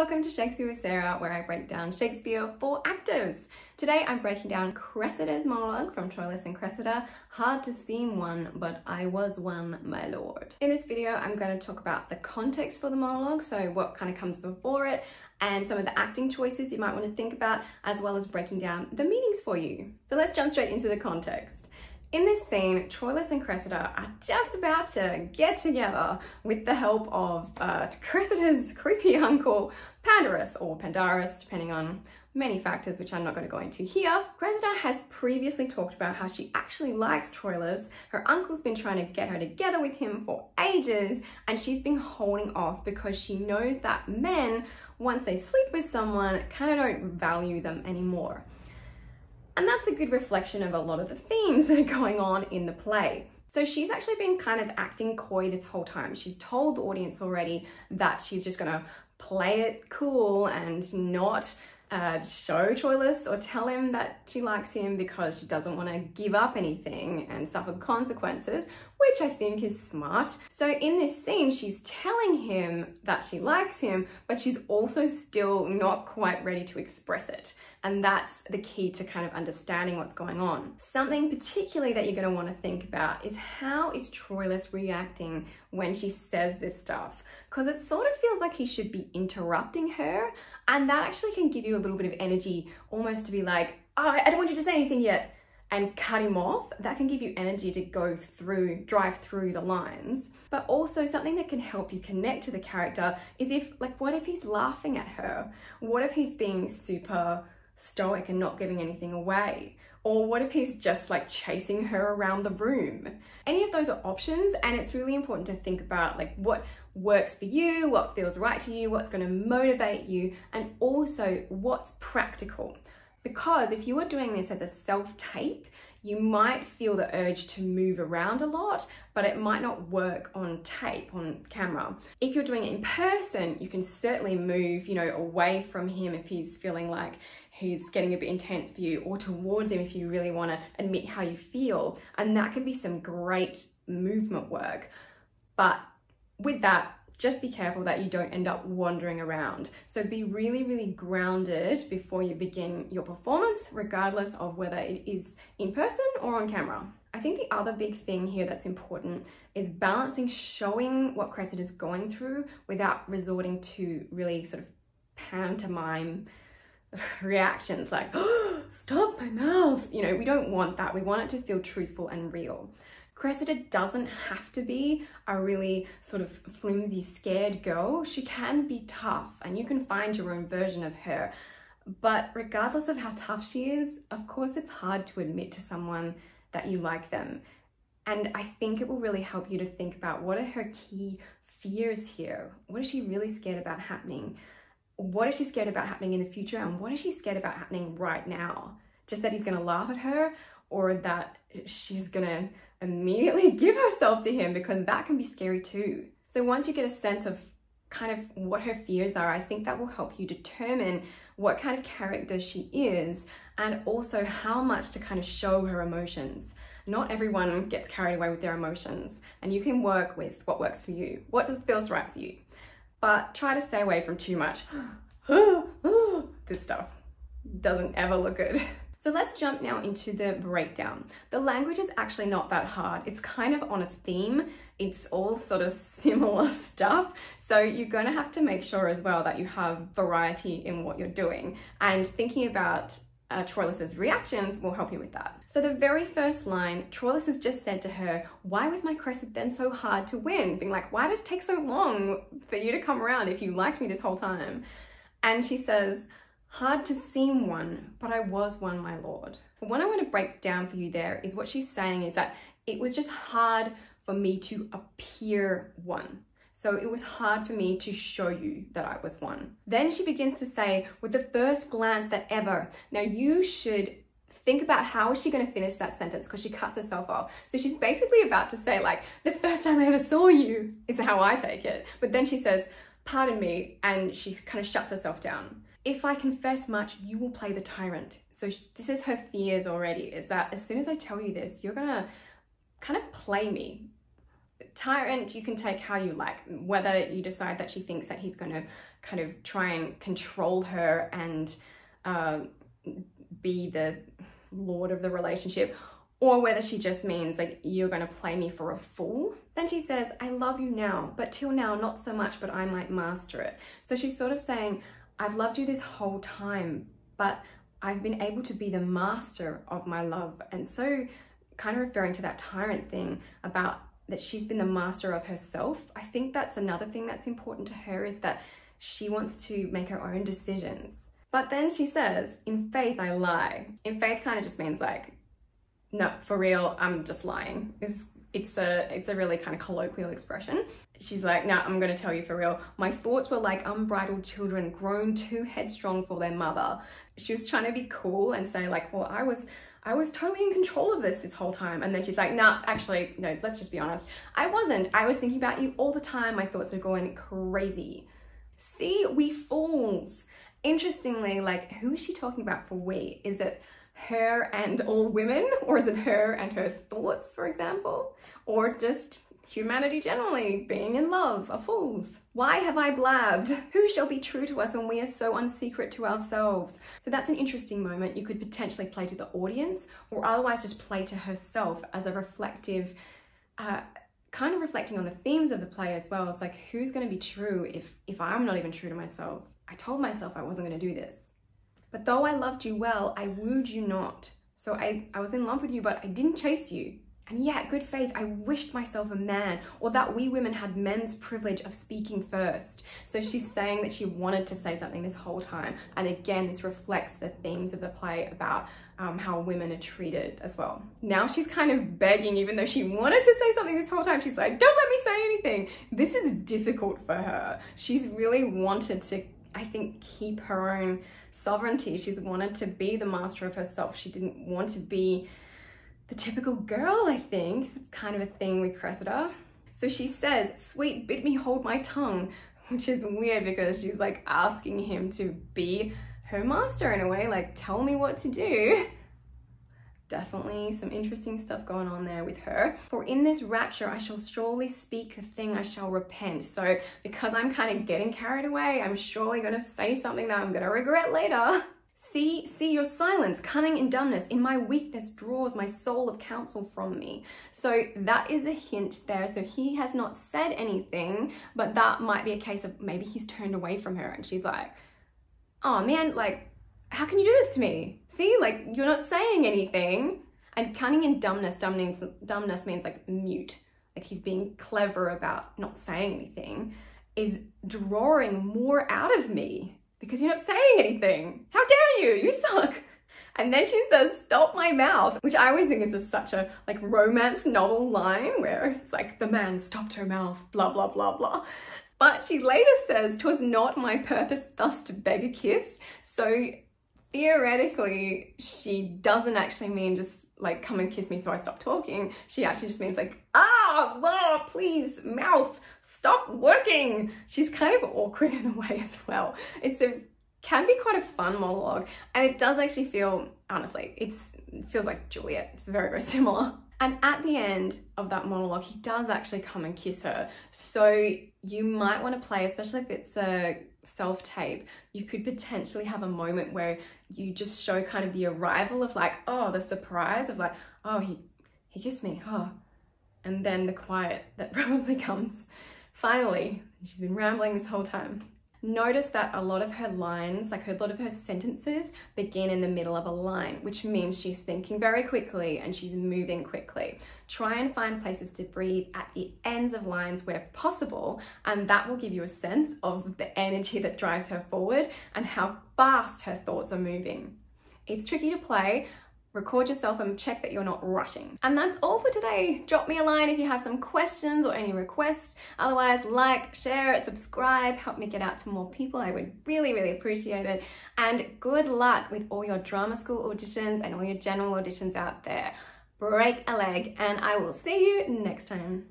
Welcome to Shakespeare with Sarah, where I break down Shakespeare for actors. Today I'm breaking down Cressida's monologue from Troilus and Cressida, hard to seem one, but I was one, my lord. In this video, I'm going to talk about the context for the monologue, so what kind of comes before it, and some of the acting choices you might want to think about, as well as breaking down the meanings for you. So let's jump straight into the context. In this scene, Troilus and Cressida are just about to get together with the help of Cressida's creepy uncle, Pandarus, or Pandarus, depending on many factors which I'm not going to go into here. Cressida has previously talked about how she actually likes Troilus. Her uncle's been trying to get her together with him for ages, and she's been holding off because she knows that men, once they sleep with someone, kind of don't value them anymore. And that's a good reflection of a lot of the themes that are going on in the play. So she's actually been kind of acting coy this whole time. She's told the audience already that she's just gonna play it cool and not show Troilus or tell him that she likes him because she doesn't want to give up anything and suffer consequences, which I think is smart. So in this scene, she's telling him that she likes him, but she's also still not quite ready to express it. And that's the key to kind of understanding what's going on. Something particularly that you're going to want to think about is how is Troilus reacting when she says this stuff? Because it sort of feels like he should be interrupting her, and that actually can give you a little bit of energy almost to be like, oh, I don't want you to say anything yet, and cut him off. That can give you energy to go through, drive through the lines. But also something that can help you connect to the character is if, like, what if he's laughing at her? What if he's being super stoic and not giving anything away? Or what if he's just like chasing her around the room? Any of those are options, and it's really important to think about like what works for you, what feels right to you, what's going to motivate you, and also what's practical. Because if you are doing this as a self-tape, you might feel the urge to move around a lot, but it might not work on tape, on camera. If you're doing it in person, you can certainly move, you know, away from him if he's feeling like he's getting a bit intense for you, or towards him if you really want to admit how you feel. And that can be some great movement work. But with that, just be careful that you don't end up wandering around. So be really, really grounded before you begin your performance, regardless of whether it is in person or on camera. I think the other big thing here that's important is balancing showing what Cressida's going through without resorting to really sort of pantomime reactions like, oh, stop my mouth. You know, we don't want that. We want it to feel truthful and real. Cressida doesn't have to be a really sort of flimsy, scared girl. She can be tough, and you can find your own version of her. But regardless of how tough she is, of course, it's hard to admit to someone that you like them. And I think it will really help you to think about what are her key fears here? What is she really scared about happening? What is she scared about happening in the future? And what is she scared about happening right now? Just that he's going to laugh at her, or that she's going to immediately give herself to him, because that can be scary too. So once you get a sense of kind of what her fears are, I think that will help you determine what kind of character she is, and also how much to kind of show her emotions. Not everyone gets carried away with their emotions, and you can work with what works for you, what feels right for you. But try to stay away from too much. This stuff doesn't ever look good. So let's jump now into the breakdown. The language is actually not that hard. It's kind of on a theme. It's all sort of similar stuff. So you're going to have to make sure as well that you have variety in what you're doing. And thinking about Troilus's reactions will help you with that. So the very first line, Troilus has just said to her, why was my Cressida then so hard to win? Being like, why did it take so long for you to come around if you liked me this whole time? And she says, hard to seem one, but I was one, my lord. What I want to break down for you there is what she's saying is that it was just hard for me to appear one. So it was hard for me to show you that I was one. Then she begins to say, with the first glance that ever. Now you should think about how is she going to finish that sentence, because she cuts herself off. So she's basically about to say like, the first time I ever saw you is how I take it. But then she says, pardon me, and she kind of shuts herself down. If I confess much, you will play the tyrant. So this is her fears already, is that as soon as I tell you this, you're gonna kind of play me. Tyrant, you can take how you like, whether you decide that she thinks that he's gonna kind of try and control her and be the lord of the relationship, or whether she just means like, you're going to play me for a fool. Then she says, I love you now, but till now not so much, but I might master it. So she's sort of saying, I've loved you this whole time, but I've been able to be the master of my love. And so kind of referring to that tyrant thing about that she's been the master of herself. I think that's another thing that's important to her, is that she wants to make her own decisions. But then she says, in faith I lie. In faith kind of just means like, no, for real, I'm just lying. It's a really kind of colloquial expression. She's like, no, I'm going to tell you for real. My thoughts were like unbridled children grown too headstrong for their mother. She was trying to be cool and say like, well, I was totally in control of this whole time. And then she's like, nah, actually, no, let's just be honest. I wasn't. I was thinking about you all the time. My thoughts were going crazy. See, we fools. Interestingly, like, who is she talking about for we? Is it her and all women, or is it her and her thoughts, for example, or just humanity generally being in love are fools? Why have I blabbed? Who shall be true to us when we are so unsecret to ourselves? So that's an interesting moment. You could potentially play to the audience, or otherwise just play to herself as a reflective, kind of reflecting on the themes of the play as well. It's like, who's going to be true if I'm not even true to myself? I told myself I wasn't going to do this. But though I loved you well, I wooed you not. So I was in love with you, but I didn't chase you. And yet, good faith, I wished myself a man, or that we women had men's privilege of speaking first. So she's saying that she wanted to say something this whole time. And again, this reflects the themes of the play about how women are treated as well. Now she's kind of begging, even though she wanted to say something this whole time. She's like, don't let me say anything. This is difficult for her. She's really wanted to, I think, keep her own sovereignty. She's wanted to be the master of herself. She didn't want to be the typical girl, I think. It's kind of a thing with Cressida. So she says, sweet, bid me hold my tongue, which is weird because she's like asking him to be her master in a way, like, tell me what to do. Definitely some interesting stuff going on there with her. For in this rapture, I shall surely speak a thing I shall repent. So because I'm kind of getting carried away, I'm surely going to say something that I'm going to regret later. See your silence, cunning and dumbness in my weakness draws my soul of counsel from me. So that is a hint there. So he has not said anything, but that might be a case of maybe he's turned away from her and she's like, oh man, like, how can you do this to me? See, like, you're not saying anything. And cunning and dumbness, dumbness means like mute, like he's being clever about not saying anything, is drawing more out of me because you're not saying anything. How dare you? You suck. And then she says, stop my mouth, which I always think is just such a like romance novel line where it's like the man stopped her mouth, blah, blah, blah, blah. But she later says, 'twas not my purpose thus to beg a kiss. So theoretically, she doesn't actually mean just like, come and kiss me so I stop talking. She actually just means like, ah, please, mouth, stop working. She's kind of awkward in a way as well. It can be quite a fun monologue. And it does actually feel, honestly, it feels like Juliet. It's very, very similar. And at the end of that monologue, he does actually come and kiss her. So you might want to play, especially if it's a self-tape, you could potentially have a moment where you just show kind of the arrival of like, oh, the surprise of like, oh, he kissed me, oh. And then the quiet that probably comes. Finally, she's been rambling this whole time. Notice that a lot of her lines, like a lot of her sentences, begin in the middle of a line, which means she's thinking very quickly and she's moving quickly. Try and find places to breathe at the ends of lines where possible, and that will give you a sense of the energy that drives her forward and how fast her thoughts are moving. It's tricky to play. Record yourself and check that you're not rushing. And that's all for today. Drop me a line if you have some questions or any requests. Otherwise, like, share, subscribe, help me get out to more people. I would really, really appreciate it. And good luck with all your drama school auditions and all your general auditions out there. Break a leg, and I will see you next time.